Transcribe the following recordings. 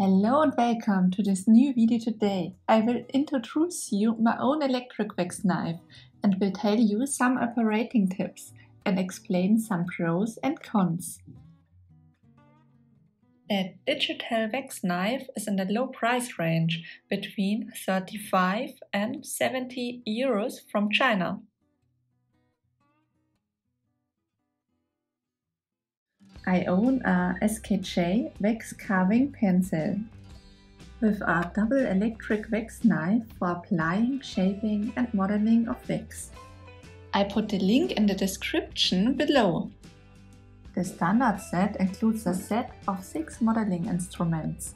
Hello and welcome to this new video today. I will introduce you my own electric wax knife and will tell you some operating tips and explain some pros and cons. A digital wax knife is in the low price range between 35 and 70 euros from China. I own a SKJ wax carving pencil with a double electric wax knife for applying, shaping and modeling of wax. I put the link in the description below. The standard set includes a set of 6 modeling instruments.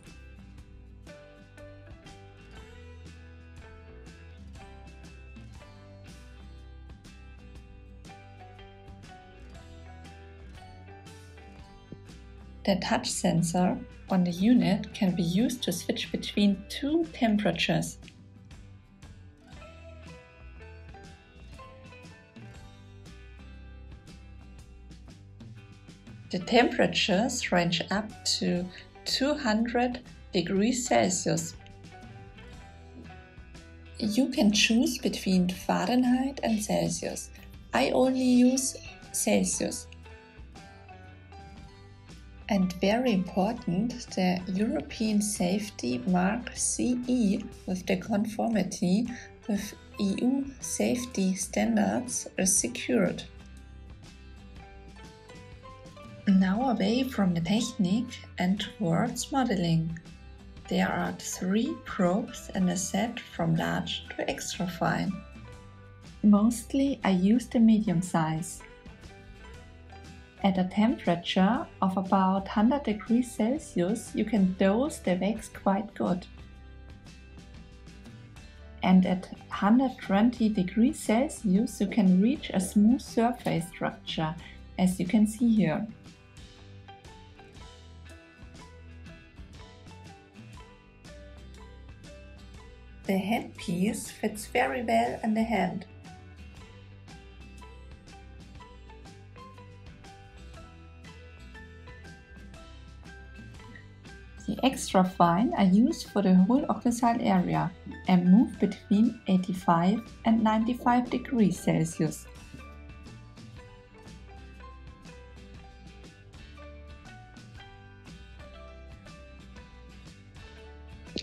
The touch sensor on the unit can be used to switch between two temperatures. The temperatures range up to 200 degrees Celsius. You can choose between Fahrenheit and Celsius. I only use Celsius. And very important, the European Safety Mark CE with the conformity with EU safety standards is secured. Now away from the technique and towards modeling. There are 3 probes in a set from large to extra fine. Mostly I use the medium size. At a temperature of about 100 degrees Celsius, you can dose the wax quite good. And at 120 degrees Celsius, you can reach a smooth surface structure, as you can see here. The headpiece fits very well in the hand. The extra fine I use for the whole occlusal area and move between 85 and 95 degrees Celsius.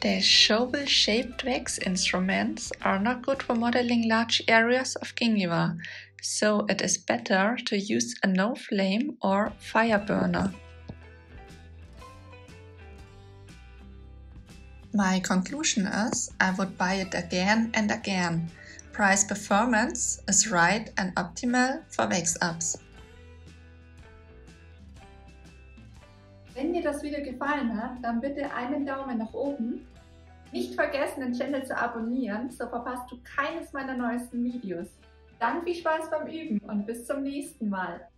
The shovel-shaped wax instruments are not good for modeling large areas of gingiva, so it is better to use a no-flame or fire burner. My conclusion is, I would buy it again and again. Price performance is right and optimal for Wax-Ups. Wenn dir das Video gefallen hat, dann bitte einen Daumen nach oben. Nicht vergessen, den Channel zu abonnieren, so verpasst du keines meiner neuesten Videos. Dann viel Spaß beim Üben und bis zum nächsten Mal.